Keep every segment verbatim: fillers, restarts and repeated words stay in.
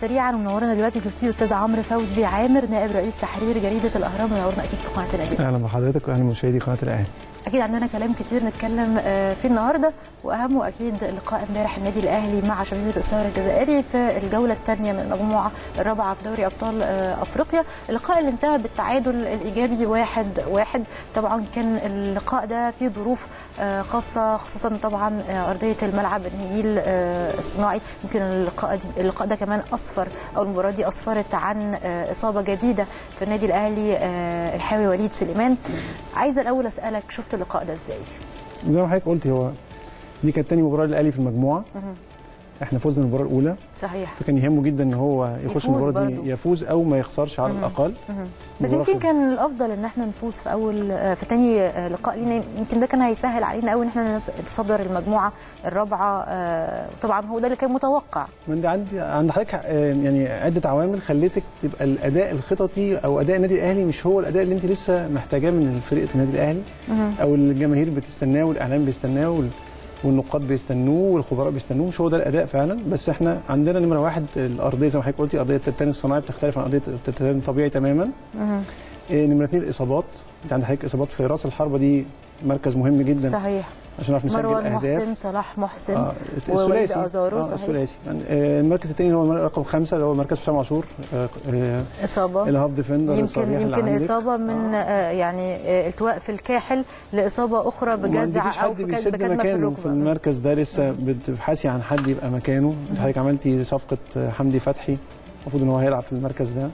سريعا ومنورنا دلوقتي في الاستوديو استاذ عمرو فوزي عامر نائب رئيس تحرير جريده الاهرام، منورنا اكيد في قناه الاهلي. اهلا بحضرتك واهلا بمشاهدي قناه الاهلي. اكيد عندنا كلام كتير نتكلم فيه النهارده، واهمه اكيد لقاء امبارح النادي الاهلي مع شبيبة الساورة الجزائري في الجوله الثانيه من المجموعه الرابعه في دوري ابطال افريقيا، اللقاء اللي انتهى بالتعادل الايجابي واحد واحد. طبعا كان اللقاء ده فيه ظروف خاصه، خاصه طبعا ارضيه الملعب النيل الصناعي، يمكن اللقاء دي اللقاء ده كمان اصفر او المباراه دي اصفرت عن اصابه جديده في النادي الاهلي الحاوي وليد سليمان. عايزه الاول اسالك، شفت اللقاء ده ازاي؟ زي ما حضرتك قلت، هو دي كانت ثاني مباراه للاهلي في المجموعه، احنا فزنا المباراه الاولى صحيح، فكان يهمه جدا ان هو يخش المباراه دي يفوز او ما يخسرش على الاقل، بس يمكن كان الافضل ان احنا نفوز في اول في ثاني لقاء لينا، يمكن ده كان هيسهل علينا قوي ان احنا نتصدر المجموعه الرابعه، وطبعا هو ده اللي كان متوقع. من عندي عند حضرتك يعني عده عوامل خلتك تبقى الاداء الخططي او اداء النادي الاهلي مش هو الاداء اللي انت لسه محتاجاه من فريق النادي الاهلي او الجماهير بتستناه والاعلام بيستناه وال... والنقاد بيستنوه والخبراء بيستنوه، مش هو ده الاداء فعلا. بس احنا عندنا نمره واحد الارضيه، زي ما حضرتك قلتي ارضيه التتان الصناعي بتختلف عن ارضيه التتان الطبيعي تماما. إيه نمره اثنين الاصابات، انت عندك حضرتك اصابات في راس الحربه، دي مركز مهم جدا صحيح عشان نعرف نسجل الاهداف. محسن صلاح محسن آه ووليد ازارو آه الثلاثي. آه المركز الثاني هو رقم خمسه اللي هو مركز أسامة عاشور، آه آه اصابه الهاف ديفندر، يمكن يمكن اصابه من آه يعني آه التواء في الكاحل لاصابه اخرى بجزع او بكتمه في الركبه. في المركز ده لسه بتبحثي عن حد يبقى مكانه، انت حضرتك عملتي صفقه حمدي فتحي المفروض ان هو هيلعب في المركز ده.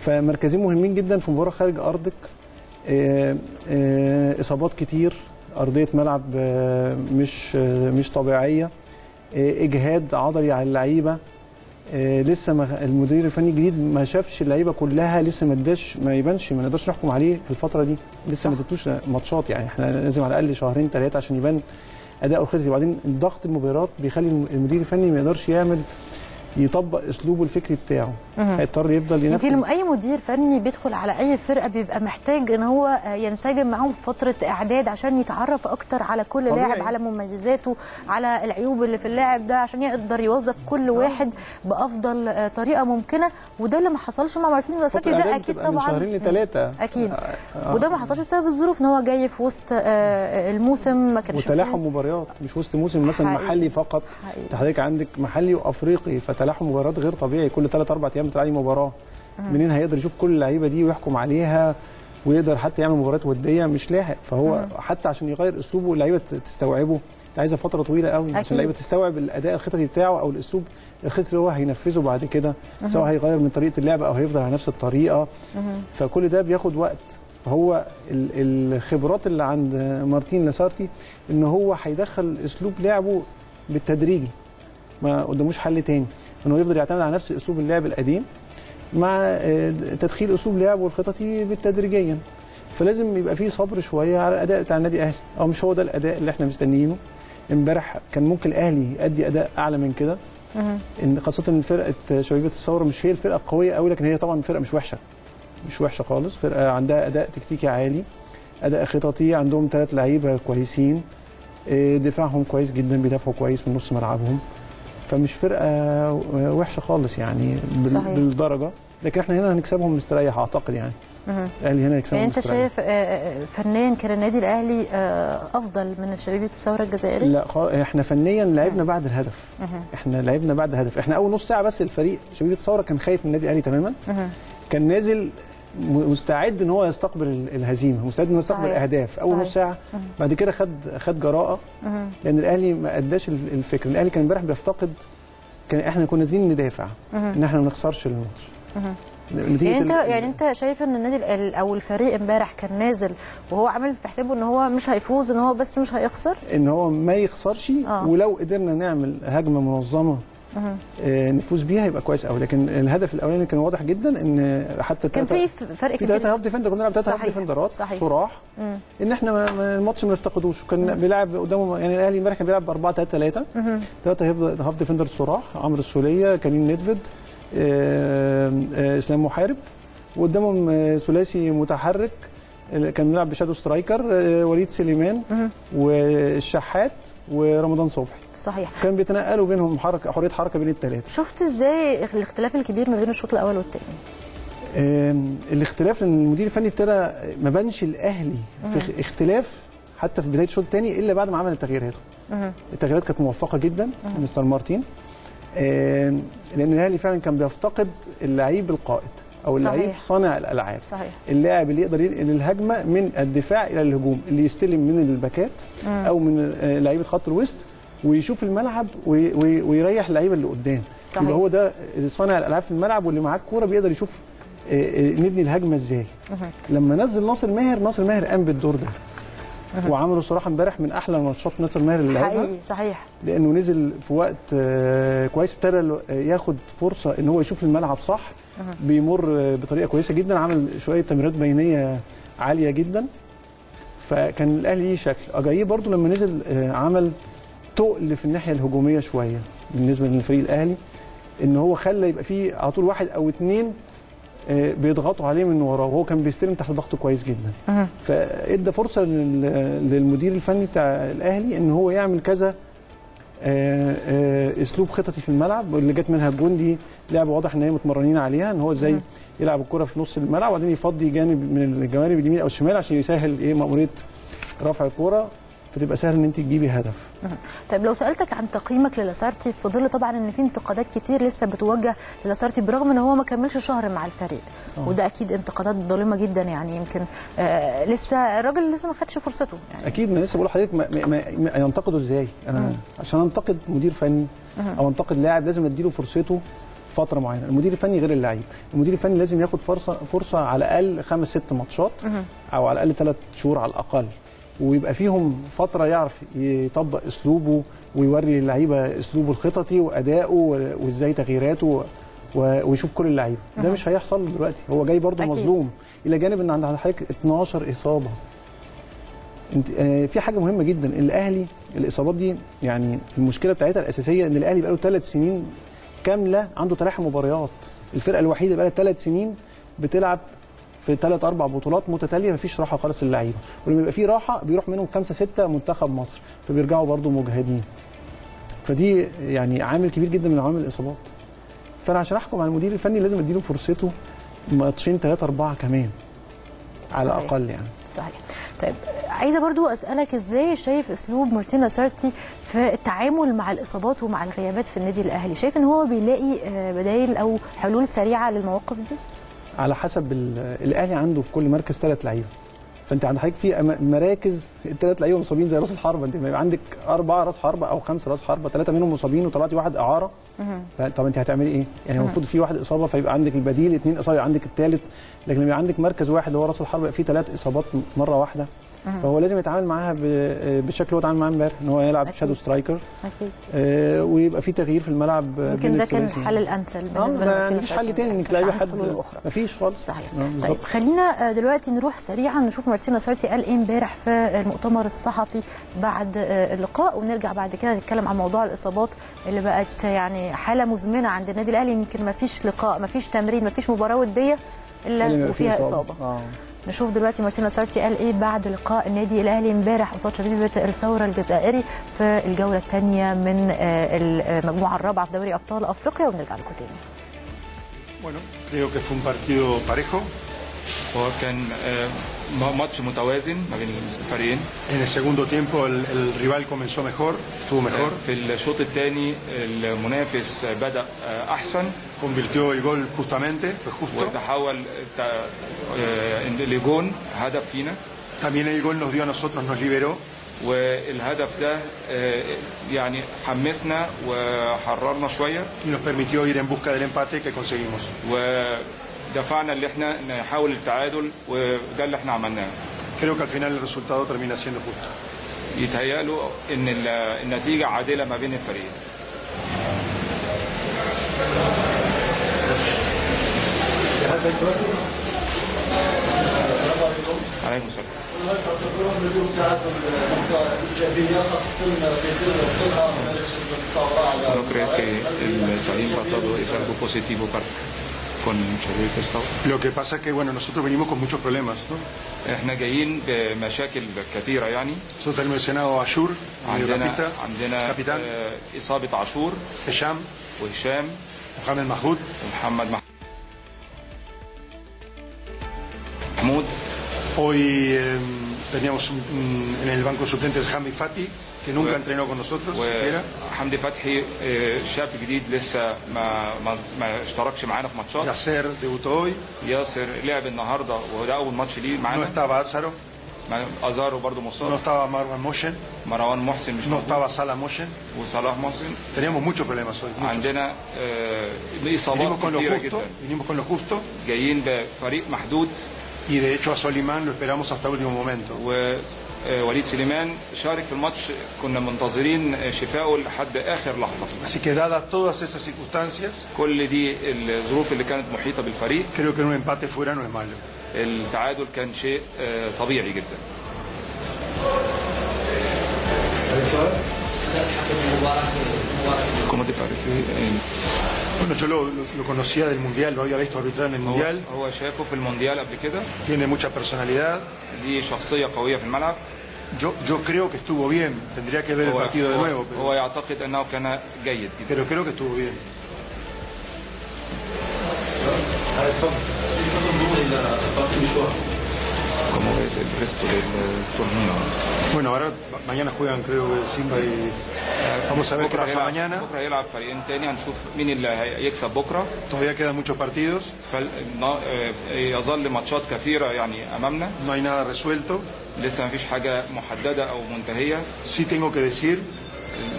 فمركزين مهمين جدا في مباراه خارج ارضك، آه آه اصابات كتير، أرضية ملعب مش مش طبيعية، إجهاد عضلي على اللعيبة، لسه المدير الفني الجديد ما شافش اللعيبة كلها، لسه ما اداش ما يبانش، ما نقدرش نحكم عليه في الفترة دي، لسه ما ادتوش ماتشات، يعني احنا لازم على الأقل شهرين ثلاثة عشان يبان أداء الخطة. وبعدين ضغط المباريات بيخلي المدير الفني ما يقدرش يعمل يطبق اسلوبه الفكري بتاعه، هيضطر يفضل ينفذ. يمكن اي مدير فني بيدخل على اي فرقه بيبقى محتاج ان هو ينسجم معاهم في فتره اعداد عشان يتعرف اكتر على كل لاعب، على مميزاته، على العيوب اللي في اللاعب ده، عشان يقدر يوظف كل واحد بافضل طريقه ممكنه، وده اللي ما حصلش مع مارتن لاسارتي ده اكيد طبعا. من شهرين لثلاثه اكيد، وده ما حصلش بسبب الظروف، ان هو جاي في وسط الموسم ما كانش وتلاحم مباريات، مش وسط موسم مثلا محلي فقط، حضرتك عندك محلي وافريقي، تلاحم مباريات غير طبيعي، كل ثلاث اربع ايام بتلاقي مباراه. منين هيقدر يشوف كل اللعيبه دي ويحكم عليها ويقدر حتى يعمل مباريات وديه؟ مش لاحق. فهو مم. حتى عشان يغير اسلوبه واللعيبه تستوعبه عايزه فتره طويله قوي عشان اللعيبه تستوعب الاداء الخططي بتاعه او الاسلوب الخططي اللي هو هينفذه بعد كده، سواء هيغير من طريقه اللعب او هيفضل على نفس الطريقه. مم. فكل ده بياخد وقت. فهو الخبرات اللي عند مارتن لاسارتي ان هو هيدخل اسلوب لعبه بالتدريجي، ما قداموش حل تاني انه يفضل يعتمد على نفس اسلوب اللعب القديم مع تدخيل اسلوب لعبه الخططي بالتدريجيا. فلازم يبقى فيه صبر شويه على الاداء بتاع النادي الاهلي، او مش هو ده الاداء اللي احنا مستنيينه. امبارح كان ممكن الاهلي يؤدي اداء اعلى من كده، ان خاصه ان فرقه شبيبه الساورة مش هي الفرقه القويه قوي، لكن هي طبعا فرقه مش وحشه، مش وحشه خالص، فرقه عندها اداء تكتيكي عالي، اداء خططي، عندهم ثلاث لعيبه كويسين، دفاعهم كويس جدا، بيدافعوا كويس في نص ملعبهم، فمش فرقه وحشه خالص يعني بالدرجه، لكن احنا هنا هنكسبهم مستريح اعتقد يعني. الاهلي هنا هيكسبهم يعني انت مستريح. شايف فنيا كان النادي الاهلي افضل من شبيبه الساورة الجزائري؟ لا خالص، احنا فنيا لعبنا بعد الهدف، احنا لعبنا بعد الهدف، احنا اول نص ساعه بس الفريق شبيبه الساورة كان خايف من النادي الاهلي تماما، كان نازل مستعد ان هو يستقبل الهزيمه، مستعد انه يستقبل الاهداف اول نص ساعه، بعد كده خد خد جراءه، لان الاهلي ما اداش الفكر. الاهلي كان امبارح بيفتقد، كان احنا كنا نازلين ندافع ان احنا ما نخسرش الماتش. يعني انت يعني انت شايف ان النادي او الفريق امبارح كان نازل وهو عامل في حسابه ان هو مش هيفوز، ان هو بس مش هيخسر، ان هو ما يخسرش، آه. ولو قدرنا نعمل هجمه منظمه نفوز بيها يبقى كويس قوي، لكن الهدف الاولاني كان واضح جدا، ان حتى كان في فرق كبير، ثلاثه هاف ديفندر، كنا بنلعب ثلاثه هاف ديفندرات صراح، ان احنا الماتش ما نفتقدوش، كان بيلعب قدامه يعني الاهلي امبارح كان بيلعب ب اربعه ثلاثه ثلاثه، ثلاثه هاف ديفندر صراح، عمرو السولية، كالين نيدفيد، آآ آآ اسلام محارب، وقدامهم ثلاثي متحرك كان بنلعب بشادو سترايكر وليد سليمان والشحات ورمضان صبحي. صحيح. كان بيتنقلوا بينهم حركه حريه حركه بين الثلاثه. شفت ازاي الاختلاف الكبير ما بين الشوط الاول والثاني؟ الاختلاف ان المدير الفني ابتدى ما بانش الاهلي في اختلاف حتى في بدايه الشوط الثاني الا بعد ما عمل التغييرات. التغييرات كانت موفقه جدا مستر مارتن، لان الاهلي فعلا كان بيفتقد اللعيب القائد او اللعيب صانع الالعاب. صحيح. اللاعب اللي يقدر ينقل الهجمه من الدفاع الى الهجوم، اللي يستلم من الباكات او من لعيبه خط الوسط ويشوف الملعب ويريح اللعيبه اللي قدام. صحيح. اللي هو ده صانع الالعاب في الملعب، واللي معاه الكوره بيقدر يشوف نبني الهجمه ازاي. لما نزل ناصر ماهر، ناصر ماهر قام بالدور ده وعمله صراحه امبارح من احلى ماتشات ناصر ماهر اللي لعبها حقيقي. صحيح. لانه نزل في وقت كويس، ابتدى ياخد فرصه ان هو يشوف الملعب صح، بيمر بطريقه كويسه جدا، عمل شويه تمريرات بينيه عاليه جدا، فكان الاهلي ليه شكل. اجاييه برده لما نزل عمل تقل في الناحيه الهجوميه شويه بالنسبه للفريق الاهلي، ان هو خلى يبقى فيه على طول واحد او اثنين بيضغطوا عليه من وراه، وهو كان بيستلم تحت ضغط كويس جدا. فادى فرصه للمدير الفني بتاع الاهلي ان هو يعمل كذا اسلوب خططي في الملعب، واللي جت منها الجون دي لعبه واضح ان هي متمرنين عليها، ان هو ازاي يلعب الكره في نص الملعب وبعدين يفضي جانب من الجوانب اليمين او الشمال عشان يسهل ايه مأموريه رفع الكره، فتبقى سهل ان انت تجيبي هدف. طيب لو سالتك عن تقييمك للاسارتي في ظل طبعا ان في انتقادات كتير لسه بتوجه للاسارتي برغم ان هو ما كملش شهر مع الفريق، أوه. وده اكيد انتقادات ظالمه جدا، يعني يمكن آه لسه الراجل لسه ما خدش فرصته يعني. اكيد، ما لسه بقول لحضرتك ينتقده ازاي؟ انا مم. عشان انتقد مدير فني مم. او انتقد لاعب لازم اديله فرصته فتره معينه. المدير الفني غير اللعيب، المدير الفني لازم ياخد فرصه فرصه على الاقل خمس ست ماتشات مم. او على الاقل ثلاث شهور على الاقل، ويبقى فيهم فتره يعرف يطبق اسلوبه ويوري اللعيبه اسلوبه الخططي وادائه وازاي تغييراته ويشوف كل اللعيبه. ده مش هيحصل دلوقتي، هو جاي برده مظلوم، الى جانب ان عند حضرتك اتناشر اصابه. انت آه في حاجه مهمه جدا، الاهلي الاصابات دي يعني المشكله بتاعتها الاساسيه ان الاهلي بقى له ثلاث سنين كامله عنده تلاحم مباريات، الفرقه الوحيده بقى لها ثلاث سنين بتلعب في ثلاث اربع بطولات متتاليه مفيش راحه خالص للعيبه، ولما يبقى في راحه بيروح منهم خمسه سته منتخب مصر، فبيرجعوا برضو مجهدين. فدي يعني عامل كبير جدا من عوامل الاصابات. فانا عشان احكم على المدير الفني لازم اديله فرصته ماتشين ثلاثه اربعه كمان على الاقل يعني. صحيح. طيب عايزه برضو اسالك ازاي شايف اسلوب مارتن لاسارتي في التعامل مع الاصابات ومع الغيابات في النادي الاهلي، شايف ان هو بيلاقي بدائل او حلول سريعه للمواقف دي؟ على حسب الاهلي عنده في كل مركز ثلاث لعيبه، فانت عند حضرتك في مراكز الثلاث لعيبه مصابين زي راس الحربه، انت عندك اربعه راس حربه او خمسه راس حربه، ثلاثه منهم مصابين وطلعتي واحد اعاره. طب انت هتعملي ايه؟ يعني المفروض في واحد اصابه فيبقى عندك البديل، اثنين اصابه عندك الثالث، لكن لما عندك مركز واحد هو راس الحربه فيه ثلاث اصابات مره واحده، فهو لازم يتعامل معاها بالشكل اللي هو اتعامل معاه امبارح، ان هو يلعب شادو سترايكر اكيد آه ويبقى في تغيير في الملعب. يمكن ده كان الحل الامثل بالنسبه للمدرب، ما فيش حل تاني انك تلاقي حد، ما فيش خالص. صحيح. طيب خلينا دلوقتي نروح سريعا نشوف مارتن لاسارتي قال ايه امبارح في المؤتمر الصحفي بعد اللقاء، ونرجع بعد كده نتكلم عن موضوع الاصابات اللي بقت يعني حاله مزمنه عند النادي الاهلي، يمكن ما فيش لقاء ما فيش تمرين ما فيش مباراه وديه الا وفيها اصابه. آه. نشوف دلوقتي مارتن لاسارتي قال ايه بعد لقاء النادي الاهلي امبارح قصاد شبيبة الساورة الجزائري في الجوله الثانيه من المجموعه الرابعه في دوري ابطال افريقيا، ونرجع لكم تاني. Bueno, creo que fue un partido parejo, porque match متوازن ما بين الفريقين. En el segundo tiempo el, el rival comenzó mejor, estuvo mejor. في الشوط الثاني المنافس بدأ احسن. Convirtió el gol justamente, fue justo. وتحول لجون هدف فينا. También el gol nos dio a nosotros, nos liberó. والهدف ده يعني حمسنا وحررنا شويه. Y nos permitió ir en busca del empate que conseguimos. ودفعنا اللي احنا نحاول التعادل وده اللي احنا عملناه. Creo que al final el resultado termina siendo justo. يتهيأ له ان النتيجه عادله ما بين الفريقين. عليكم السلام. Creo que el Salim Bartado es algo positivo para con شبيبة الساورة. Lo que pasa que bueno nosotros venimos con muchos problemas, ¿no? احنا جايين بمشاكل كثيرة يعني. Nosotros hemos mencionado Ashur, عندنا عندنا إصابة عاشور. هشام. وهشام. محمد محمود. محمد محمود. Hoy teníamos en el banco suplentes Hamdi Fati que nunca entrenó con nosotros. حمدي فتحي شاب جديد لسه ما ما اشتركش معانا في ماتشات. ياسر debutó hoy. ياسر لعب النهارده وده أول ماتش ليه معانا. No estaba Azaro. أزارو برضه مصاب. No estaba Marwan Mohsen. مروان محسن مش موجود. No estaba Salah Mohsen. وصلاح محسن. Teníamos muchos problemas hoy. عندنا إصابات كتيرة جدا. Venimos con lo justo. جايين بفريق محدود. Y de hecho a Solimán lo esperamos hasta último momento. وليد سليمان شارك في الماتش كنا منتظرين شفائه لحد آخر لحظة. Así que dadas todas esas circunstancias. كل دي الظروف اللي كانت محيطة بالفريق. Creo que un empate fuera no es malo. التعادل كان شيء طبيعي جدا. ¿Cómo te parece? Bueno, yo lo, lo, lo conocía del mundial, lo había visto arbitrar en el mundial. هو شافه في المونديال قبل كده. Tiene mucha personalidad. ليه شخصية قوية في الملعب. Yo yo creo que estuvo bien. Tendría que ver el partido de nuevo. هو يعتقد أنه كان جيد. Pero creo que estuvo bien. ¿Cómo ves el resto del torneo? Bueno, ahora mañana juegan creo el Simba y vamos a ver qué pasa mañana. Todavía quedan muchos partidos. No hay nada resuelto. Sí tengo que decir.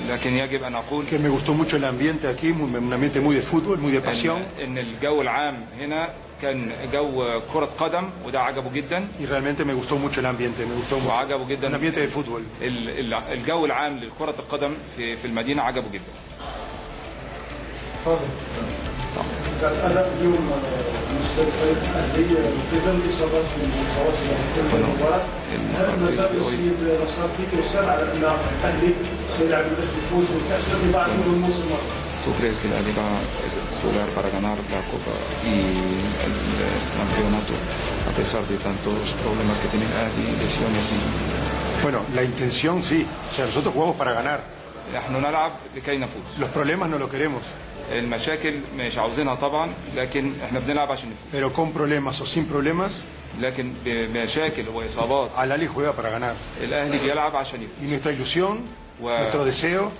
لكن يجب أن أقول que me gustó mucho el ambiente aquí, un ambiente muy de fútbol, muy de pasión. إن الجو العام هنا كان جو كرة قدم وده عجبه جدا. Y realmente me gustó mucho el ambiente, me gustó mucho. وعجبه جدا. ambiente de fútbol. الجو العام لكرة القدم في المدينة عجبه جدا. تفضل. أنا اليوم مستوى الأندية في بلدي صباح من خواص المباراة. هل ما زال يصيب نصارتي كيسان على أن الأهلي سيلعب بالفوز والكأس الذي بعده من الموسم؟ ¿Tú crees que el Ahly va a jugar para ganar la Copa y el campeonato a pesar de tantos problemas que tiene el Ahly, lesiones? Bueno, la intención sí. O sea, nosotros jugamos para ganar. نحن نلعب لكي نفوز. Los problemas no lo queremos. المشاكل مش عاوزينها طبعا لكن احنا بنلعب عشان نفوز. Pero con problemas o sin problemas. لكن بمشاكل وإصابات. Al Ahly juega para ganar. الأهلي بيلعب عشان يفوز. Y nuestra ilusión, nuestro deseo.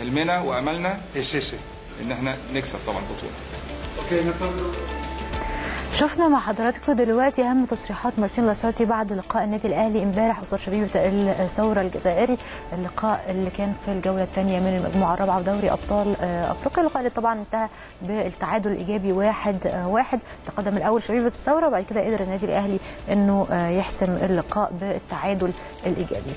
حلمنا وأملنا. Es ese. إن احنا نكسب طبعا البطولة. شفنا مع حضراتكم دلوقتي اهم تصريحات مارتن لاسارتي بعد لقاء النادي الاهلي امبارح قصاد شبيبة الساورة الجزائري، اللقاء اللي كان في الجوله الثانيه من المجموعه الرابعه في دوري ابطال افريقيا، اللقاء اللي طبعا انتهى بالتعادل الايجابي واحد واحد، تقدم الاول شبيبة الساورة وبعد كده قدر النادي الاهلي انه يحسم اللقاء بالتعادل الايجابي.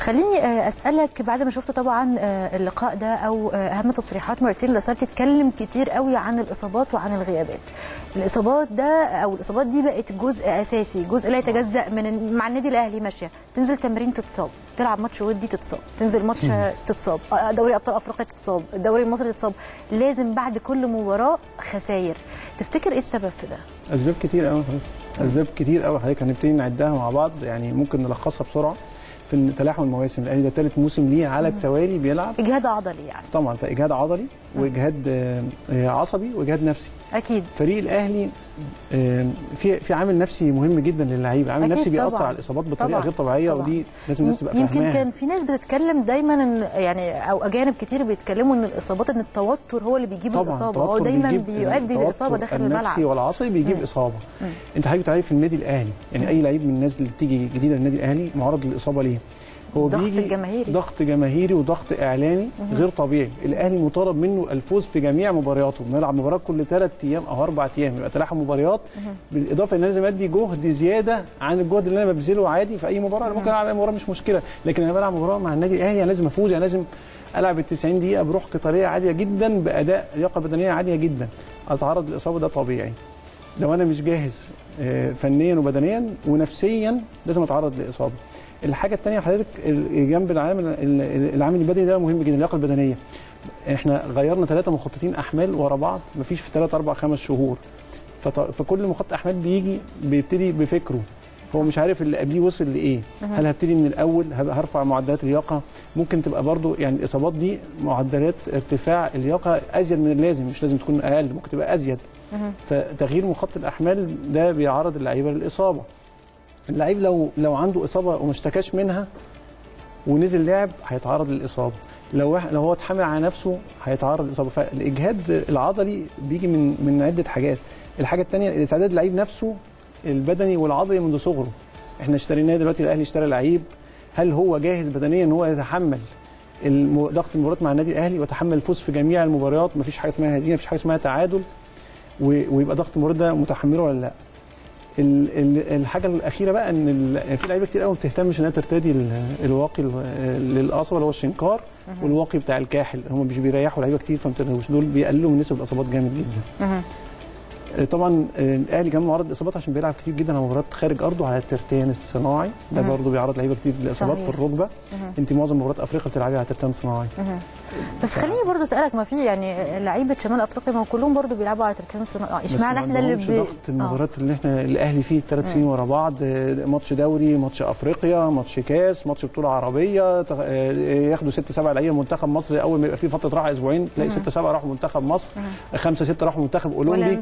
خليني اسالك بعد ما شفت طبعا اللقاء ده او اهم تصريحات مارتن لاسارتي، اتكلم كتير قوي عن الاصابات وعن الغيابات. الاصابات ده او الاصابات دي بقت جزء اساسي، جزء لا يتجزأ من مع النادي الاهلي ماشيه، تنزل تمرين تتصاب، تلعب ماتش ودي تتصاب، تنزل ماتش تتصاب، دوري ابطال افريقيا تتصاب، الدوري المصري تتصاب، لازم بعد كل مباراه خساير. تفتكر ايه السبب في ده؟ اسباب كتير قوي حضرتك، اسباب كتير قوي حضرتك، هنبتدي نعدها مع بعض يعني ممكن نلخصها بسرعه. في تلاحم المواسم، الاهلي ده ثالث موسم ليه على التوالي بيلعب اجهاد عضلي يعني طبعا، فاجهاد عضلي واجهاد عصبي واجهاد نفسي اكيد. فريق الاهلي في في عامل نفسي مهم جدا للعيبه، عامل نفسي بيأثر طبعًا على الاصابات بطريقه طبعًا غير طبيعيه طبعًا. ودي لازم الناس تبقى فاهماها. يمكن كان في ناس بتتكلم دايما إن يعني او اجانب كتير بيتكلموا ان الاصابات ان التوتر هو اللي بيجيب طبعًا الاصابه، هو دايما بيؤدي لاصابه داخل الملعب. النفسي والعصبي بيجيب مم. اصابه. مم. انت حضرتك تعرف في النادي الاهلي يعني مم. اي لعيب من الناس اللي بتيجي جديده للنادي الاهلي معرض للاصابه ليه؟ هو ضغط جماهيري، ضغط جماهيري وضغط اعلامي غير طبيعي. الاهلي مطالب منه الفوز في جميع مبارياته، بنلعب مباراه كل ثلاث ايام او اربع ايام، يبقى تلاحم مباريات، بالاضافه ان انا لازم ادي جهد زياده عن الجهد اللي انا ببذله عادي في اي مباراه. انا ممكن العب مباراه مش مشكله، لكن انا بلعب مباراه مع النادي الاهلي انا لازم افوز، انا لازم العب ال تسعين دقيقه بروح قتاليه عاليه جدا، باداء لياقه بدنيه عاليه جدا. اتعرض للاصابه ده طبيعي، لو انا مش جاهز فنيا وبدنيا ونفسيا لازم اتعرض لاصابه. الحاجه الثانيه حضرتك جنب العامل العامل البدني ده مهم جدا، اللياقه البدنيه. احنا غيرنا ثلاثه مخططين احمال ورا بعض مفيش في ثلاث اربع خمس شهور، فكل مخطط احمال بيجي بيبتدي بفكره هو، مش عارف اللي قبليه وصل لايه، هل هبتدي من الاول، هرفع معدلات اللياقه، ممكن تبقى برضو يعني الاصابات دي معدلات ارتفاع اللياقه ازيد من اللازم، مش لازم تكون اقل، ممكن تبقى ازيد. فتغيير مخطط الاحمال ده بيعرض اللعيبه للاصابه. اللعيب لو لو عنده اصابه وما اشتكاش منها ونزل لعب هيتعرض للاصابه، لو لو هو اتحمل على نفسه هيتعرض للاصابه، فالاجهاد العضلي بيجي من من عده حاجات. الحاجه الثانيه استعداد اللعيب نفسه البدني والعضلي منذ صغره. احنا اشتريناه دلوقتي، الاهلي اشترى لعيب، هل هو جاهز بدنيا ان هو يتحمل ضغط المباريات مع النادي الاهلي ويتحمل الفوز في جميع المباريات، مفيش حاجه اسمها هزيمه، مفيش حاجه اسمها تعادل، ويبقى ضغط المباراه ده متحمله ولا لا. الحاجه الاخيره بقى ان في لعيبه كتير قوي ما بتهتمش انها ترتدي الواقي للاصابه اللي هو الشنكار والواقي بتاع الكاحل، هم مش بيريحوا لعيبه كتير فما بترتدوش، دول بيقللوا من نسب الاصابات جامد جدا. طبعا الاهلي كمان معرض لاصابات عشان بيلعب كتير جدا على مباريات خارج ارضه على الترتان الصناعي، ده برضه بيعرض لعيبه كتير لاصابات في الركبه. انت معظم مباريات افريقيا بتلعبي على ترتان صناعي. بس خليني برضه اسالك، ما في يعني لعيبه شمال افريقيا ما كلهم برضه بيلعبوا على ترتان صناعي، اشمعنى احنا اللي بي... ضغط المباريات اللي احنا الاهلي فيه ثلاث سنين ورا بعض، ماتش دوري، ماتش افريقيا، ماتش كاس، ماتش بطوله عربيه، ياخدوا ست سبع لعيبه منتخب مصر، اول ما يبقى في فتره راحه اسبوعين تلاقي ست سبعه راحوا منتخب مصر، خمسه سته راحوا منتخب اولمبي،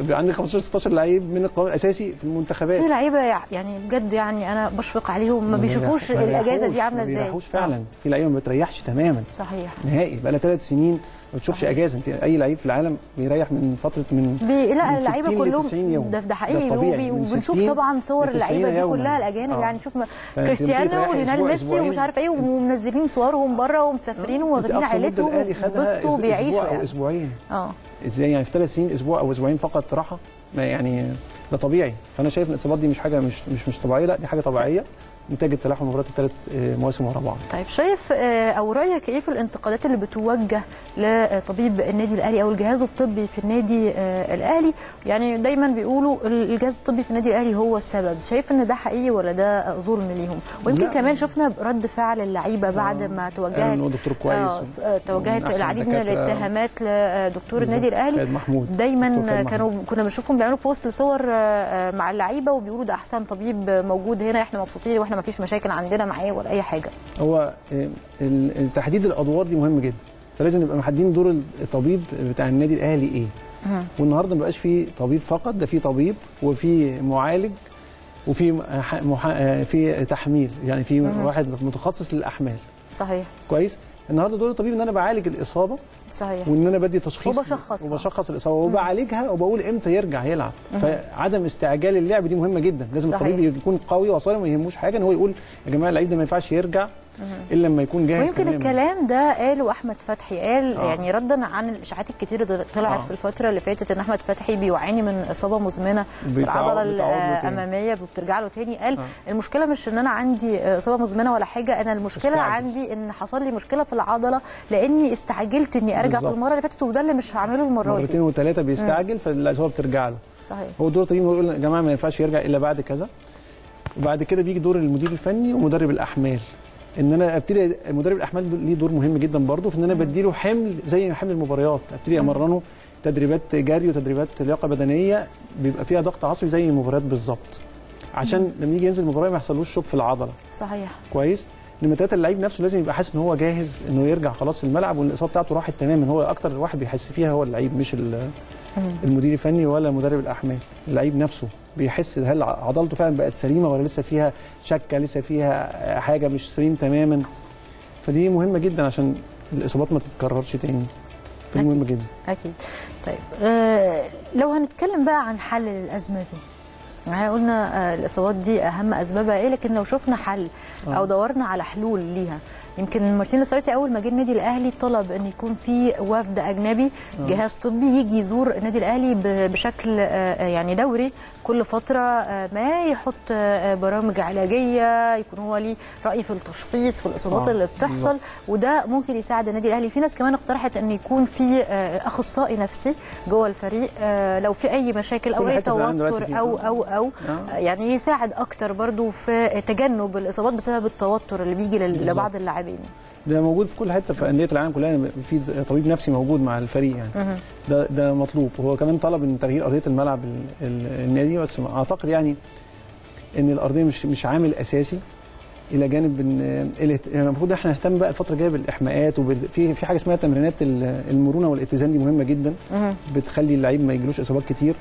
بيبقى عندي خمستاشر ستاشر لعيب من القوام الاساسي في المنتخبات. في لعيبه يعني بجد يعني انا بشفق عليهم، ما بيشوفوش الاجازه دي عامله ازاي، ما بيريحوش فعلا. في لعيبه ما بتريحش تماما، صحيح نهائي، بقى لها ثلاث سنين ما بتشوفش اجازه. انت اي لعيب في العالم بيريح من فتره من لا اللعيبه كلهم ده ده حقيقي، وبنشوف طبعا صور اللعيبه دي كلها الاجانب، يعني شوف كريستيانو وليونيل ميسي ومش عارف ايه، ومنزلين صورهم بره ومسافرين واخدين عيلتهم بيبسطوا بيعيشوا يعني اسبوعين. اه ازاي يعني في ثلاث سنين اسبوع او اسبوعين فقط راحه، يعني ده طبيعي. فانا شايف ان الاصابات دي مش حاجه مش مش مش طبيعيه، لا دي حاجه طبيعيه نتاج التلاحم مباريات الثلاث مواسم ورا بعض. طيب شايف او رايك ايه في الانتقادات اللي بتوجه لطبيب النادي الاهلي او الجهاز الطبي في النادي الاهلي؟ يعني دايما بيقولوا الجهاز الطبي في النادي الاهلي هو السبب، شايف ان ده حقيقي ولا ده ظلم ليهم؟ ويمكن كمان شفنا رد فعل اللعيبه بعد ما توجهت دكتور كويس آه توجهت العديد من الاتهامات لدكتور النادي الاهلي محمود. دايما كانوا كنا بنشوفهم بيعملوا بوست لصور مع اللعيبه وبيقولوا ده احسن طبيب موجود هنا، احنا مبسوطين واحنا ما فيش مشاكل عندنا معاه ولا اي حاجه. هو تحديد الادوار دي مهم جدا، فلازم نبقى محددين دور الطبيب بتاع النادي الاهلي ايه. والنهارده ما بقاش في طبيب فقط، ده في طبيب وفي معالج وفي محا... في تحميل، يعني في واحد متخصص للاحمال. صحيح كويس. النهارده دور الطبيب ان انا بعالج الاصابه، صحيح، وان انا بدي تشخيص وبشخص وبشخص الاصابه وبعالجها وبقول امتى يرجع يلعب. فعدم استعجال اللعب دي مهمه جدا، لازم صحيح. الطبيب يكون قوي وصارم ما يهموش حاجه، ان هو يقول يا جماعه اللعيب ده ما ينفعش يرجع الا لما يكون جاهز. ويمكن الكلام ده قاله احمد فتحي، قال آه. يعني ردا عن الاشاعات الكتير اللي طلعت آه. في الفتره اللي فاتت ان احمد فتحي بيعاني من اصابه مزمنه في العضله الاماميه وبترجع له تاني. قال آه. المشكله مش ان انا عندي اصابه مزمنه ولا حاجه، انا المشكله استعجل. عندي ان حصل لي مشكله في العضله لاني استعجلت اني ارجع بالزبط. في المره اللي فاتت، وده اللي مش هعمله المره دي. مرتين وثلاثه بيستعجل فالاصابه بترجع له. صحيح. هو دور الطبيب يقول يا جماعه ما ينفعش يرجع الا بعد كذا. وبعد كده بيجي دور المدير الفني ومدرب الاحمال، ان انا ابتدي مدرب الاحمال ليه دور مهم جدا برضه في ان انا بديله حمل زي ما حمل المباريات، ابتدي امرنه تدريبات جري وتدريبات لياقه بدنيه بيبقى فيها ضغط عصبي زي المباريات بالظبط، عشان لما يجي ينزل المباراه ما يحصلوش شوك في العضله. صحيح كويس. لما تلاقي اللعيب نفسه لازم يبقى حاسس ان هو جاهز انه يرجع خلاص الملعب، وان الاصابه بتاعته راحت تماما. هو اكتر واحد بيحس فيها هو اللعيب، مش المدير الفني ولا مدرب الاحمال، اللعيب نفسه بيحس هل عضلته فعلا بقت سليمه ولا لسه فيها شكه، لسه فيها حاجه مش سليم تماما. فدي مهمه جدا عشان الاصابات ما تتكررش تاني، دي مهمه جدا اكيد. طيب أه لو هنتكلم بقى عن حل الازمه دي، يعني قلنا الاصابات دي اهم اسبابها ايه، لكن لو شفنا حل او دورنا على حلول ليها، يمكن مارتن لاسارتي اول ما جه النادي الاهلي طلب ان يكون في وفد اجنبي جهاز طبي يجي يزور النادي الاهلي بشكل يعني دوري، كل فتره ما يحط برامج علاجيه، يكون هو ليه راي في التشخيص في الاصابات اللي بتحصل، وده ممكن يساعد النادي الاهلي. في ناس كمان اقترحت ان يكون في اخصائي نفسي جوه الفريق لو في اي مشاكل او اي توتر او او او يعني يساعد اكتر برضو في تجنب الاصابات بسبب التوتر اللي بيجي لبعض اللاعبين. ده موجود في كل حته في انديه العالم كلها، في طبيب نفسي موجود مع الفريق يعني. ده ده مطلوب، وهو كمان طلب ان تغيير ارضيه الملعب النادي، بس اعتقد يعني ان الارضيه مش مش عامل اساسي، الى جانب ان المفروض احنا نهتم بقى الفتره الجايه بالاحماءات، وفي في حاجه اسمها تمرينات المرونه والاتزان، دي مهمه جدا بتخلي اللعيب ما يجيلوش اصابات كتير.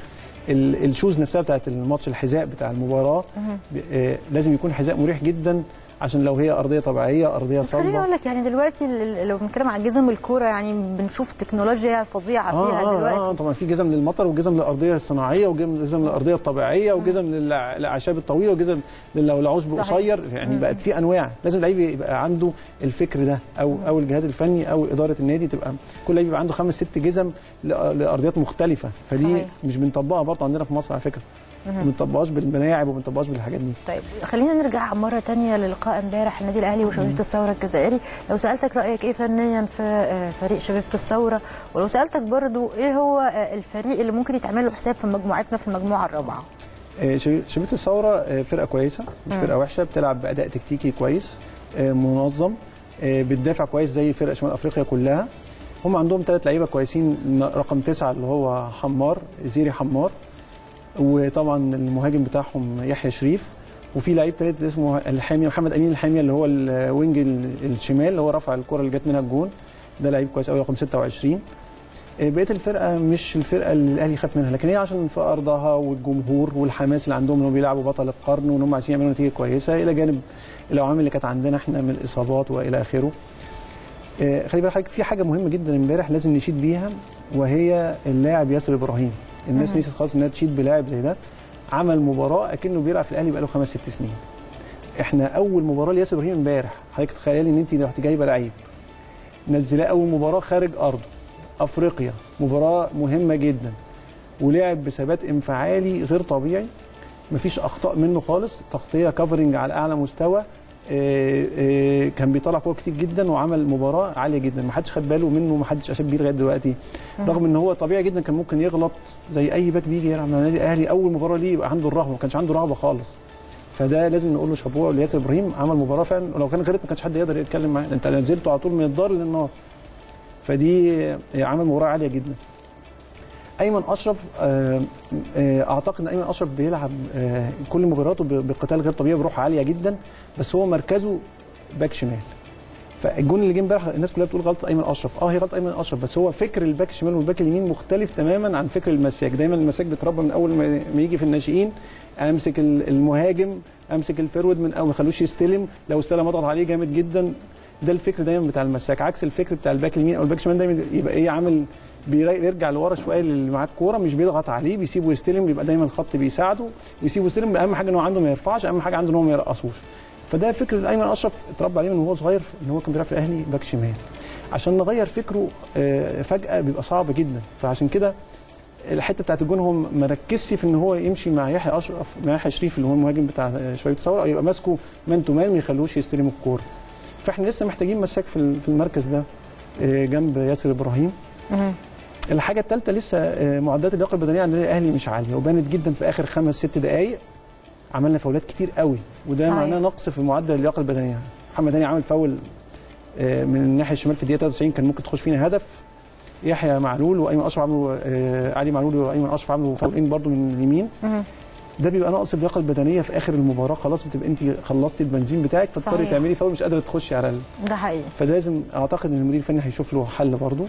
الشوز نفسها بتاعت الماتش، الحذاء بتاع المباراه لازم يكون حذاء مريح جدا، عشان لو هي ارضيه طبيعيه ارضيه صلبه. بس خليني اقول لك يعني دلوقتي لو بنتكلم عن جزم الكوره يعني بنشوف تكنولوجيا فظيعه فيها آه دلوقتي. اه طبعا في جزم للمطر، وجزم للارضيه الصناعيه، وجزم للارضيه الطبيعيه، وجزم للاعشاب الطويله، وجزم للعشب قصير، يعني بقت في انواع. لازم اللعيب يبقى عنده الفكر ده، او او الجهاز الفني او اداره النادي تبقى كل لعيب يبقى عنده خمس ست جزم لارضيات مختلفه، فدي صحيح. مش بنطبقها برضه عندنا في مصر على فكره، ما بنطبقهاش بالملاعب وما بنطبقهاش بالحاجات دي. طيب خلينا نرجع مره ثانيه للقاء امبارح النادي الاهلي وشبيبه الثوره الجزائري، لو سالتك رايك ايه فنيا في فريق شبيبه الثوره، ولو سالتك برضو ايه هو الفريق اللي ممكن يتعمل له حساب في مجموعتنا في المجموعه الرابعه؟ شبيبه الثوره فرقه كويسه، مش فرقه وحشه، بتلعب باداء تكتيكي كويس منظم، بتدافع كويس زي فرق شمال افريقيا كلها. هم عندهم ثلاث لعيبه كويسين، رقم تسعه اللي هو حمار زيري حمار، وطبعا المهاجم بتاعهم يحيى شريف، وفي لعيب ثالث اسمه الحامي محمد امين الحامي اللي هو الوينج الشمال اللي هو رفع الكره اللي جت منها الجون، ده لعيب كويس قوي رقم ستة وعشرين. بقيه الفرقه مش الفرقه اللي الاهلي خاف منها، لكن هي عشان في ارضها والجمهور والحماس اللي عندهم انهم بيلعبوا بطل القرن، وان هم عايزين يعملوا نتيجه كويسه، الى جانب العوامل اللي كانت عندنا احنا من الاصابات والى اخره. خلي بالك في حاجه مهمه جدا امبارح لازم نشيد بيها، وهي اللاعب ياسر ابراهيم. الناس نسيت خالص انها تشيد بلاعب زي ده، عمل مباراه اكنه بيلعب في الاهلي بقاله خمس ست سنين. احنا اول مباراه لياسر ابراهيم امبارح، حضرتك تخيلي ان انت رحت جايبه لعيب نزلاه اول مباراه خارج ارضه افريقيا، مباراه مهمه جدا، ولعب بثبات انفعالي غير طبيعي، مفيش اخطاء منه خالص، تغطيه كفرنج على اعلى مستوى، كان بيطلع كوره كتير جدا، وعمل مباراه عاليه جدا، ما حدش خد باله منه، ما حدش اشاد بيه لغايه دلوقتي، رغم ان هو طبيعي جدا كان ممكن يغلط زي اي باك بيجي يلعب مع النادي الاهلي اول مباراه ليه، يبقى عنده الرهبه، ما كانش عنده رهبه خالص. فده لازم نقول له شابوه لياسر ابراهيم، عمل مباراه فعلا، ولو كان غلط ما كانش حد يقدر يتكلم معاه، انت نزلته على طول من الدار للنار. فدي عمل مباراه عاليه جدا. ايمن اشرف اعتقد ان ايمن اشرف بيلعب كل مباراته بقتال غير طبيعي، بروح عاليه جدا، بس هو مركزه باك شمال. فالجون اللي جه امبارح الناس كلها بتقول غلطه ايمن اشرف، اه هي غلطه ايمن اشرف، بس هو فكر الباك الشمال والباك اليمين مختلف تماما عن فكر المساك. دايما المساك بيتربى من اول ما يجي في الناشئين، امسك المهاجم، امسك الفرود من اول، ما خلوش يستلم، لو استلم اضغط عليه جامد جدا. ده الفكر دايما بتاع المساك، عكس الفكر بتاع الباك اليمين او الباك الشمال، دايما يبقى ايه عامل بيرجع لورا شويه اللي معاه الكوره، مش بيضغط عليه، بيسيبه يستلم، بيبقى دايما الخط بيساعده، يسيبه يستلم، اهم حاجه ان هو عنده ما يرفعش، اهم حاجه عنده ان هو ما يرقصوش. فده فكر ايمن اشرف اتربى عليه من وهو صغير، ان هو كان بيلعب في الاهلي باك شمال. عشان نغير فكره فجاه بيبقى صعب جدا، فعشان كده الحته بتاعت الجون هو ما ركزش في ان هو يمشي مع يحيى اشرف مع يحيى شريف اللي هو المهاجم بتاع شويه ثوره، يبقى ماسكه مان تو مان، ما يخلوش يستلم الكوره. فاحنا لسه محتاجين مساك في المركز ده جنب ياسر ابراهيم. الحاجه الثالثه لسه معدات اللياقه البدنيه عند النادي الاهلي مش عاليه، وبانت جدا في اخر خمس ست دقائق، عملنا فاولات كتير قوي، وده معناه نقص في معدل اللياقه البدنيه. محمد هاني عمل فاول من الناحيه الشمال في الدقيقه ثلاثة وتسعين، كان ممكن تخش فينا هدف. يحيى معلول وايمن اشرف عملوا علي معلول وايمن اشرف عملوا فاولين برده من اليمين. ده بيبقى نقص اللياقه البدنيه في اخر المباراه، خلاص بتبقى انت خلصتي البنزين بتاعك، فبتضطري تعملي فاول، مش قادره تخشي على ال... ده حقيقي. فلازم اعتقد ان المدير الفني هيشوف له حل برده.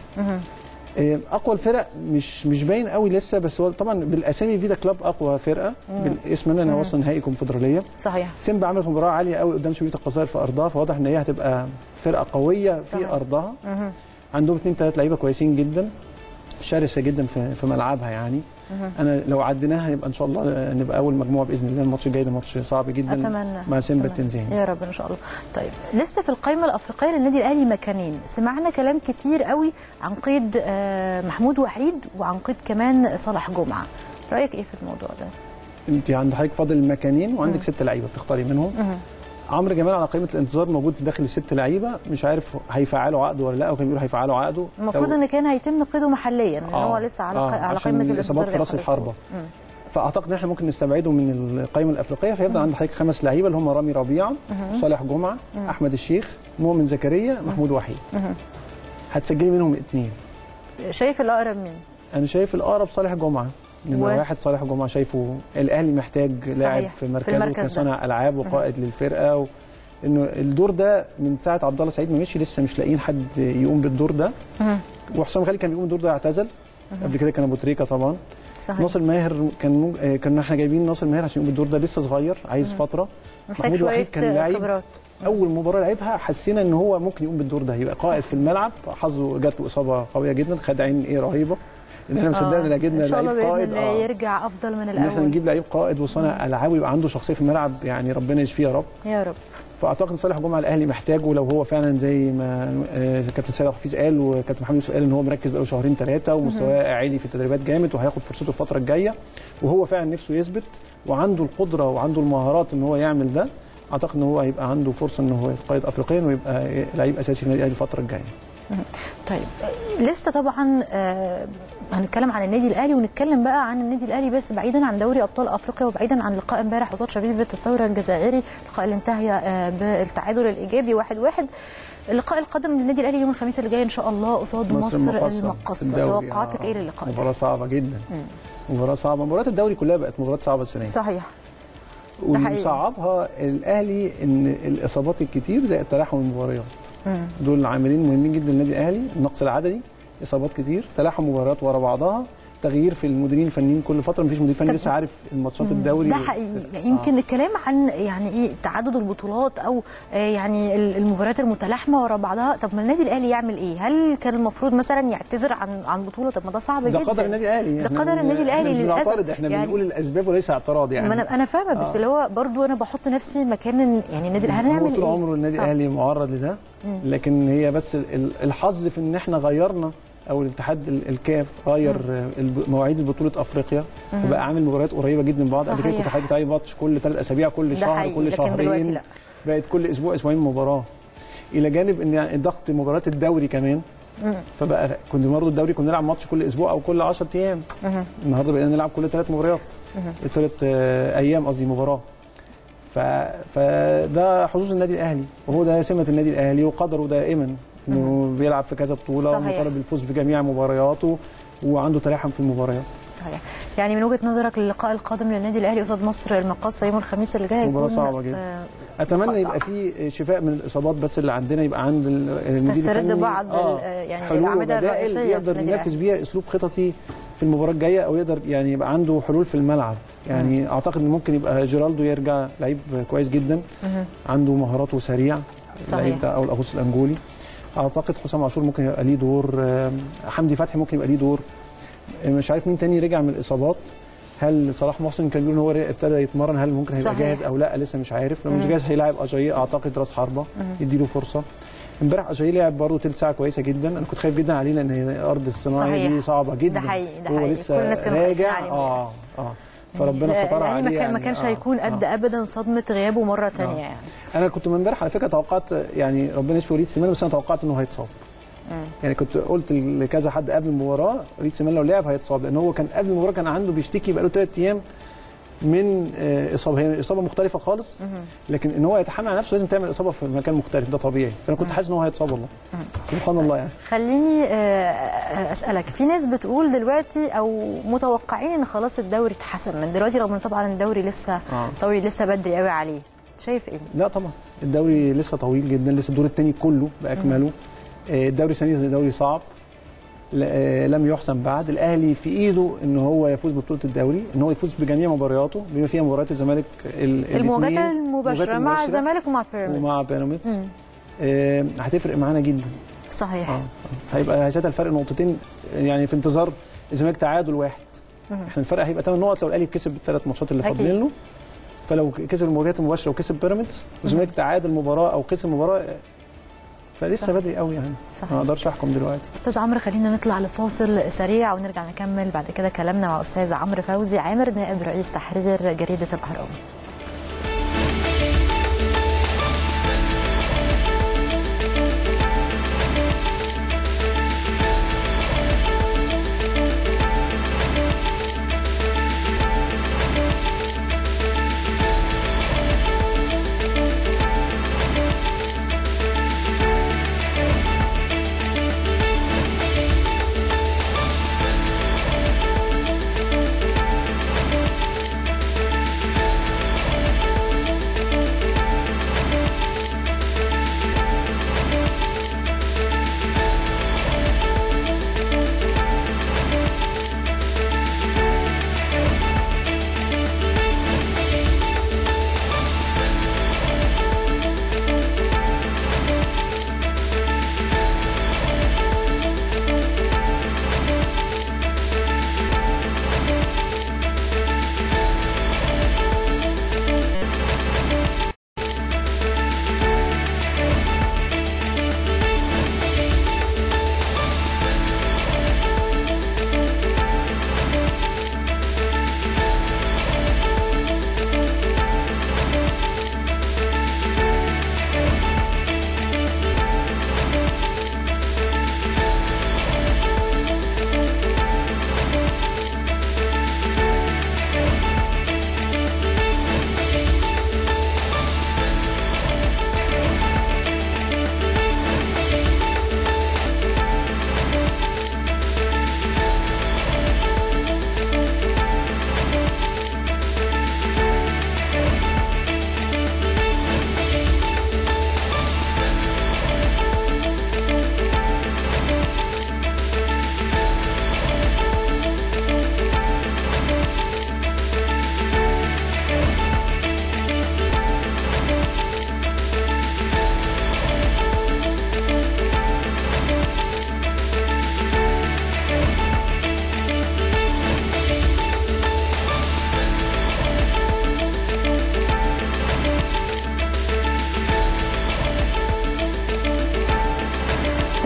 اقوى الفرق مش مش باين قوي لسه، بس هو طبعا بالاسامي فيدا كلوب اقوى فرقه، بالاسم انا وصل نهائي كونفدراليه صحيح. سيمبا عملت مباراه عاليه قوي قدام شبيبه القصائر في ارضها، فواضح ان هي هتبقى فرقه قويه صحيح. في ارضها مه. عندهم اثنين ثلاث لعيبه كويسين جدا، شرسه جدا في, في ملعبها يعني مه. انا لو عديناها يبقى ان شاء الله نبقى اول مجموعه باذن الله. الماتش الجاي ده ماتش صعب جدا، أتمنى. مع سيمبا التنزاني يا رب ان شاء الله. طيب لسه في القائمه الافريقيه للنادي الاهلي مكانين، سمعنا كلام كتير قوي عن قيد محمود وحيد وعن قيد كمان صالح جمعه، رايك ايه في الموضوع ده؟ انت عند حضرتك فاضل مكانين وعندك ست لعيبه بتختاري منهم. مه. عمرو جمال على قائمه الانتظار، موجود في داخل الست لعيبه، مش عارف هيفعلوا عقده ولا لا، وكان بيقولوا هيفعلوا عقده، المفروض ان كان هيتم قيده محليا، ان آه هو لسه على آه على قائمه الانتظار، الاصابات في راس الحربه. فاعتقد ان احنا ممكن نستبعده من القائمه الافريقيه، فيفضل عند حضرتك خمس لعيبه اللي هم رامي ربيعه، صالح جمعه، احمد الشيخ، مؤمن زكريا، محمود وحيد. هتسجلي منهم اثنين. شايف الاقرب مين؟ انا شايف الاقرب صالح جمعه، لان واحد صالح جمعه شايفه الاهلي محتاج لاعب في مركزه كصانع العاب وقائد للفرقه و... انه الدور ده من ساعه عبد الله سعيد ما مشي لسه مش لاقيين حد يقوم بالدور ده. وحسام غالي كان بيقوم بالدور ده اعتزل قبل كده، كان ابو تريكه طبعا. صحيح. ناصر ماهر كان كنا احنا جايبين ناصر ماهر عشان يقوم بالدور ده، لسه صغير عايز فتره. محمود وحيد كان لاعب اول مباراه لعبها حسينا ان هو ممكن يقوم بالدور ده يبقى قائد في الملعب، حظه جاته اصابه قويه جدا، خد عين ايه رهيبه ان احنا مصدقنا ان جبنا لعيب قائد. اه يرجع افضل من الاول، احنا نجيب لعيب قائد وصانع العاب ويبقى عنده شخصيه في الملعب، يعني ربنا يشفيه يا رب يا رب. فاعتقد صالح جمعه الاهلي محتاجه، لو هو فعلا زي ما كابتن سيد حفيظ قال وكابتن محمد يوسف قال ان هو مركز بقاله شهرين ثلاثه ومستواه عالي في التدريبات جامد وهياخد فرصته الفتره الجايه، وهو فعلا نفسه يثبت وعنده القدره وعنده المهارات ان هو يعمل ده، اعتقد ان هو هيبقى عنده فرصه ان هو يتقيد افريقيا ويبقى لعيب اساسي في النادي الاهلي الفتره الجايه. طيب لسه طبعا هنتكلم عن النادي الاهلي، ونتكلم بقى عن النادي الاهلي بس بعيدا عن دوري ابطال افريقيا وبعيدا عن لقاء امبارح قصاد شبيبة الساورة الجزائري، اللقاء اللي انتهى بالتعادل الايجابي واحد واحد. اللقاء القادم للنادي الاهلي يوم الخميس اللي جاي ان شاء الله قصاد مصر المقاصه، توقعاتك ايه للقاء ده؟ مباراه صعبه جدا، مباراه صعبه، مباريات الدوري كلها بقت مباريات صعبه السنه دي. صحيح. ومصعبها الاهلي ان الاصابات الكتير زي تلاحم المباريات، دول العاملين مهمين جدا للنادي الاهلي، النقص العددي، اصابات كتير، تلاحم مباريات ورا بعضها، تغيير في المديرين الفنيين كل فتره، مفيش مدير فني لسه عارف الماتشات الدوري ده حقيقي. آه. يمكن الكلام عن يعني ايه تعدد البطولات او يعني المباريات المتلاحمه ورا بعضها. طب ما النادي الاهلي يعمل ايه؟ هل كان المفروض مثلا يعتذر عن عن بطوله؟ طب ما ده صعب جدا، ده قدر النادي الاهلي، ده قدر النادي الاهلي للاسف. احنا يعني بنقول الاسباب وليس اعتراض، يعني انا انا فاهمه. آه. بس اللي هو برضو انا بحط نفسي مكان يعني النادي الاهلي، هنعمل ايه؟ طول عمره النادي الاهلي معرض لده، لكن هي بس الحظ في ان احنا غيرنا او الاتحاد الكاف غير مواعيد بطوله افريقيا وبقى عامل مباريات قريبه جدا من بعض. قبل كده كنت حضرتك بتاعي ماتش كل ثلاث اسابيع، كل شهر، كل شهرين، بقت كل اسبوع اسبوعين مباراه، الى جانب ان يعني ضغط مباريات الدوري كمان. مم. فبقى كنا برضه الدوري كنا نلعب ماتش كل اسبوع او كل عشرة ايام، النهارده بقينا نلعب كل ثلاث مباريات، ثلاث ايام قصدي مباراه. ف فده حظوظ النادي الاهلي وهو ده سمه النادي الاهلي وقدره دائما، انه بيلعب في كذا بطوله ومطالب بالفوز بجميع مبارياته وعنده تلاحم في المباريات. صحيح. يعني من وجهه نظرك اللقاء القادم للنادي الاهلي قصاد مصر المقاصه يوم الخميس اللي جاي هيكون صعبه جدا. آه اتمنى يبقى في شفاء من الاصابات بس اللي عندنا، يبقى عند المدير الفني تسترد بعض آه يعني الاعمده الرئيسيه يقدر ينفذ بيها اسلوب خططي في المباراه الجايه، او يقدر يعني يبقى عنده حلول في الملعب. يعني مم. اعتقد ان ممكن يبقى جيرالدو يرجع لعيب كويس جدا، مم. عنده مهاراته سريع اللعيب ده او الاغوص الانجولي. اعتقد حسام عاشور ممكن يبقى ليه دور، حمدي فتحي ممكن يبقى ليه دور، مش عارف مين تاني رجع من الاصابات. هل صلاح محسن كان بيقول ان هو ابتدى يتمرن، هل ممكن هيبقى جاهز او لا لسه مش عارف. لو مش جاهز هيلاعب اجاي اعتقد راس حربه يديله فرصه. امبارح اجاي لعب برضه تلت ساعه كويسه جدا، انا كنت خايف جدا عليه لان هي ارض الصناعيه دي صعبه جدا، ده حقيقي ده حقيقي كل الناس كانوا خايفين عليه. اه اه فربنا ستر عليه، يعني ما كانش هيكون قد آه. ابدا صدمه غيابه مره ثانيه. آه. يعني انا كنت من امبارح على فكره توقعت، يعني ربنا يشفي وليد سليمان، بس انا توقعت انه هيتصاب. مم. يعني كنت قلت لكذا حد قبل المباراه وليد سليمان لو لعب هيتصاب، لان هو كان قبل المباراه كان عنده بيشتكي بقاله ثلاث ايام من اصابه، هي اصابه مختلفه خالص، مم. لكن ان هو يتحمل على نفسه لازم تعمل اصابه في مكان مختلف، ده طبيعي. فانا كنت حاسس ان هو هيتصاب والله، سبحان الله. يعني خليني اسالك، في ناس بتقول دلوقتي او متوقعين ان خلاص الدوري اتحسم من دلوقتي، رغم ان طبعا الدوري لسه آه. طويل، لسه بدري قوي عليه، شايف ايه؟ لا طبعا الدوري لسه طويل جدا، لسه الدور الثاني كله باكمله. الدوري السنه دي دوري صعب لم يحسم بعد، الاهلي في ايده ان هو يفوز ببطوله الدوري، ان هو يفوز بجميع مبارياته بما فيها مباريات الزمالك، المواجهه المباشره مع الزمالك ومع بيراميدز ومع بيراميدز آه هتفرق معانا جدا. صحيح. آه. هيبقى هيساعد الفرق نقطتين، يعني في انتظار الزمالك تعادل واحد، مم. احنا الفرق هيبقى ثمان نقط لو الاهلي كسب الثلاث ماتشات اللي فاضلين له، فلو كسب المواجهات المباشره وكسب بيراميدز والزمالك تعادل مباراه او كسب مباراه، فلسه بدري قوي يعني، ما اقدرش احكم دلوقتي. استاذ عمرو خلينا نطلع لفاصل سريع ونرجع نكمل بعد كده كلامنا مع استاذ عمرو فوزي عامر، نائب رئيس تحرير جريده الاهرام.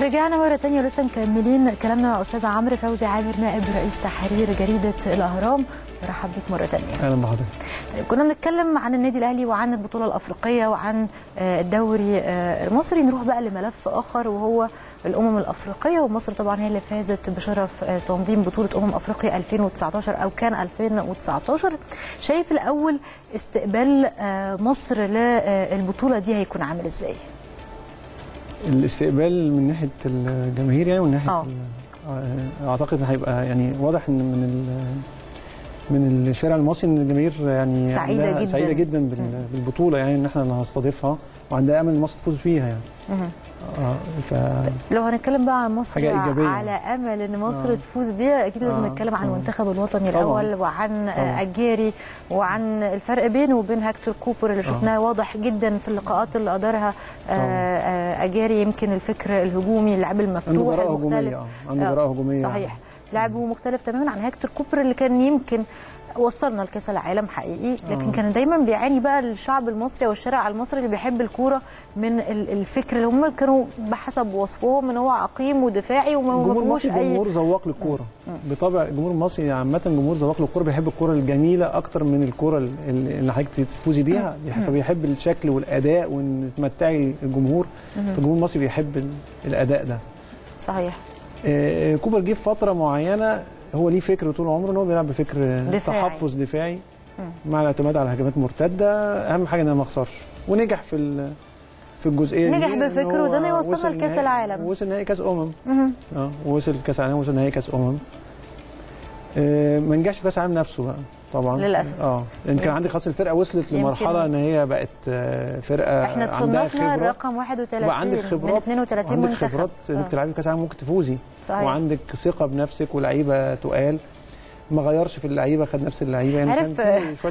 رجعنا مرة تانية ولسه مكملين كلامنا مع أستاذ عمرو فوزي عامر نائب رئيس تحرير جريدة الأهرام. مرحبا بك مرة تانية. أهلا بحضرتك. كنا بنتكلم عن النادي الأهلي وعن البطولة الأفريقية وعن الدوري المصري، نروح بقى لملف آخر وهو الأمم الأفريقية، ومصر طبعا هي اللي فازت بشرف تنظيم بطولة أمم أفريقيا ألفين وتسعتاشر أو كان ألفين وتسعتاشر. شايف الأول استقبال مصر للبطولة دي هيكون عامل إزاي؟ الاستقبال من ناحيه الجماهير يعني ومن ناحيه اعتقد هيبقى يعني واضح ان من من الشارع المصري ان الجماهير يعني سعيده جدا سعيده جدا بالبطوله، يعني ان احنا هنستضيفها وعندها امل ان مصر تفوز فيها يعني. مه. ف... لو هنتكلم بقى عن مصر على امل ان مصر آه. تفوز بيها، اكيد لازم آه. نتكلم عن المنتخب الوطني طبعًا. الاول وعن طبعًا. الجاري وعن الفرق بينه وبين هاكتور كوبر اللي شفناه آه. واضح جدا في اللقاءات اللي ادارها آه اجاري. يمكن الفكر الهجومي، اللعب المفتوح المختلف آه. عنده جراءه هجوميه صحيح، لعبه مختلف تماما عن هاكتور كوبر اللي كان يمكن وصلنا لكاس العالم حقيقي، لكن كان دايما بيعاني بقى الشعب المصري والشارع المصري اللي بيحب الكوره من الفكر اللي هم كانوا بحسب وصفهم ان هو عقيم ودفاعي وما فيهوش اي. الجمهور ذواق للكوره بطبع، الجمهور المصري عامه جمهور ذواق للكوره، بيحب الكوره الجميله اكتر من الكوره اللي حضرتك تفوزي بيها، فبيحب الشكل والاداء وان تمتعي الجمهور. الجمهور المصري بيحب الاداء ده صحيح. كوبر جه في فتره معينه هو ليه فكر طول عمره ان هو بيلعب بفكر دفاعي. تحفظ دفاعي م. مع الاعتماد على هجمات مرتده، اهم حاجه ان ما اخسرش، ونجح في في الجزئيه دي، نجح بفكره ده يوصلنا لكاس العالم، ووصل نهائي كاس امم اه ووصل كاس العالم، ووصل نهائي كاس امم آه ما نجحش كاس العالم نفسه بقى طبعا للاسف. اه لان كان عندي خلاص الفرقه وصلت لمرحله ان هي بقت فرقه احنا تصنفنا رقم واحد وتلاتين وعندك خبرات من اتنين وتلاتين منتخب، عندك خبرات انك تلعبي كاس العالم ممكن تفوزي صحيح. وعندك ثقه بنفسك ولاعيبه تقال، ما غيرش في اللعيبه، خد نفس اللعيبه يعني. عارف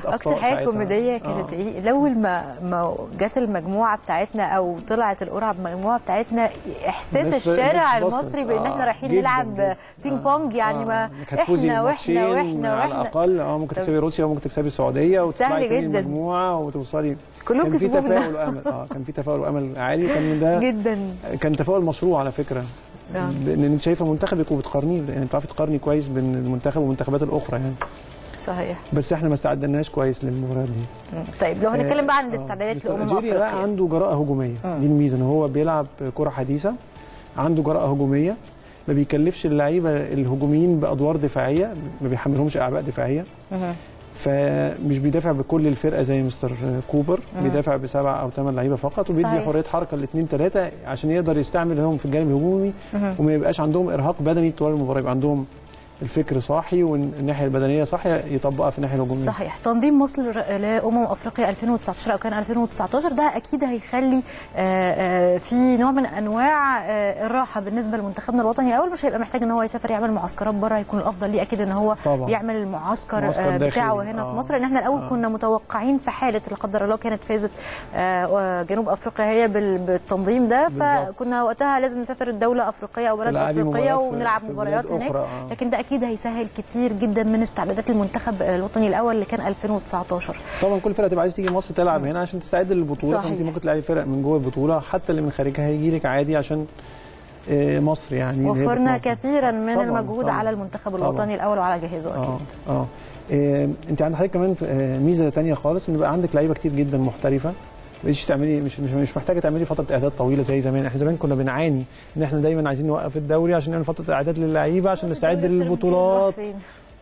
اكتر حاجه كوميديه كانت آه. ايه؟ لو ما ما جت المجموعه بتاعتنا او طلعت القرعه بالمجموعه بتاعتنا، احساس الشارع المصري بان آه. احنا رايحين نلعب بينج بونج يعني آه. ما احنا واحنا واحنا واحنا على الاقل اه ممكن تكسبي روسيا وممكن تكسبي السعوديه وتطلعي من المجموعه وتوصلي. كلهم كسبونا. كان في تفاؤل وامل اه كان في تفاؤل وامل عالي، كان ده جدا كان تفاؤل مشروع على فكره. لان انت شايفه منتخبك وبتقارنيه، يعني بتعرفي تقارني كويس بين المنتخب والمنتخبات الاخرى يعني صحيح، بس احنا ما استعدناش كويس للمباراه دي. طيب لو هنتكلم بقى عن الاستعدادات للامم الافريقيه، الجيري بقى عنده جراءه هجوميه م. دي الميزه، ان هو بيلعب كره حديثه، عنده جراءه هجوميه، ما بيكلفش اللعيبه الهجوميين بادوار دفاعيه، ما بيحملهمش اعباء دفاعيه م. فمش بيدافع بكل الفرقه زي مستر كوبر، مم. بيدافع بسبعه او ثمان لعيبه فقط، وبيدي حريه حركه الاثنين ثلاثه عشان يقدر يستعملهم في الجانب الهجومي، وما يبقاش عندهم ارهاق بدني طوال المباراه، يبقى عندهم الفكر صاحي والناحيه البدنيه صاحيه يطبقها في الناحيه الهجوميه. صحيح، تنظيم مصر لامم افريقيا ألفين وتسعتاشر او كان ألفين وتسعتاشر ده اكيد هيخلي في نوع من انواع الراحه بالنسبه لمنتخبنا الوطني، اول مش هيبقى محتاج ان هو يسافر يعمل معسكرات بره، هيكون الافضل ليه اكيد ان هو طبعا. يعمل المعسكر بتاعه هنا آه. في مصر، لان احنا الاول آه. كنا متوقعين في حاله لا قدر الله كانت فازت جنوب افريقيا هي بالتنظيم ده، فكنا وقتها لازم نسافر الدوله افريقيه او بلد افريقيه ونلعب مباريات هناك آه. لكن ده اكيد هيسهل كتير جدا من استعدادات المنتخب الوطني الاول اللي كان ألفين وتسعتاشر. طبعا كل فرقه تبقى عايزه تيجي مصر تلعب م. هنا عشان تستعد للبطوله، فانت ممكن تلاقي فرق من جوه البطوله حتى اللي من خارجها هيجي لك عادي عشان مصر يعني. وفرنا كثيرا من طبعًا المجهود طبعًا على المنتخب الوطني طبعًا الاول وعلى جهازه اكيد. اه, آه. إيه انت عند حضرتك كمان ميزه ثانيه خالص، ان بقى عندك لعيبه كتير جدا محترفه، مش تعملي مش مش, مش محتاجه تعملي فتره اعداد طويله زي زمان. احنا زمان كنا بنعاني ان احنا دايما عايزين نوقف الدوري عشان نعمل فتره اعداد للعيبه عشان نستعد للبطولات.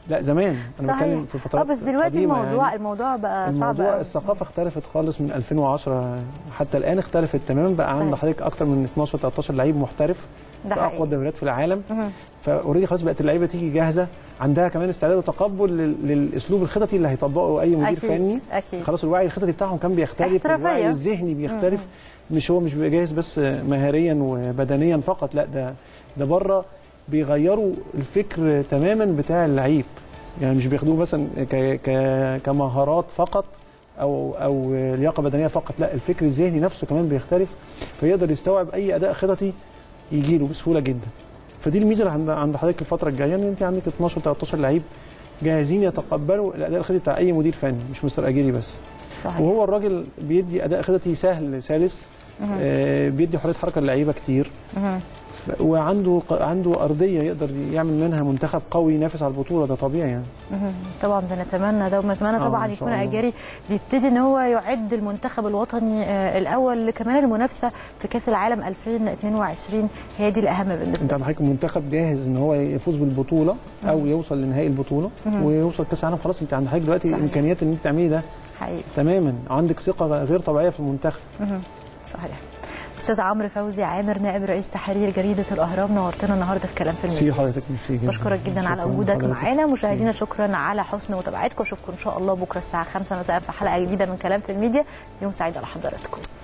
لا زمان انا بتكلم في الفترات بس دلوقتي الموضوع يعني الموضوع بقى صعب، الموضوع الثقافه اختلفت خالص من ألفين وعشرة حتى الان، اختلفت تماما، بقى عند حضرتك اكتر من اتناشر تلتاشر لعيب محترف في اقوى الدوريات في العالم، فاوريدي خلاص بقت اللعيبه تيجي جاهزه، عندها كمان استعداد وتقبل للاسلوب الخططي اللي هيطبقه اي مدير أكيد فني أكيد. خلاص الوعي الخططي بتاعهم كان بيختلف، الوعي الذهني بيختلف مم. مش هو مش بيبقى جاهز بس مهاريا وبدنيا فقط، لا ده ده بره بيغيروا الفكر تماما بتاع اللعيب، يعني مش بياخدوه مثلا ك ك كمهارات فقط او او لياقه بدنيه فقط، لا الفكر الذهني نفسه كمان بيختلف، فيقدر يستوعب اي اداء خططي يجي له بسهوله جدا. فدي الميزه اللي عند حضرتك الفتره الجايه، ان انت عندك اتناشر تلتاشر لعيب جاهزين يتقبلوا الاداء الخططي بتاع اي مدير فني مش مستر اجيري بس صحيح. وهو الراجل بيدي اداء خططي سهل سلس آه بيدي حريه حركه للعيبه كتير وعنده عنده أرضية يقدر يعمل منها منتخب قوي ينافس على البطولة. ده طبيعي يعني. طبعا بنتمنى ده ونتمنى طبعا يكون أجاري بيبتدي ان هو يعد المنتخب الوطني الأول كمان المنافسة في كأس العالم ألفين واثنين وعشرين. هي دي الأهم بالنسبة لنا. انت حضرتك منتخب جاهز ان هو يفوز بالبطولة او يوصل لنهائي البطولة ويوصل كأس العالم. خلاص انت عند حضرتك دلوقتي إمكانيات ان انت تعملي ده حقيقي. تماما عندك ثقة غير طبيعية في المنتخب. صحيح. استاذ عمرو فوزي عامر نائب رئيس تحرير جريده الاهرام نورتنا النهارده في كلام في الميديا. ميرسي حضرتك. ميرسي جدا. بشكرك جدا على وجودك معانا. مشاهدينا شكرا على حسن متابعتكم. اشوفكم ان شاء الله بكره الساعه خمسة مساء في حلقه جديده من كلام في الميديا. يوم سعيد على حضراتكم.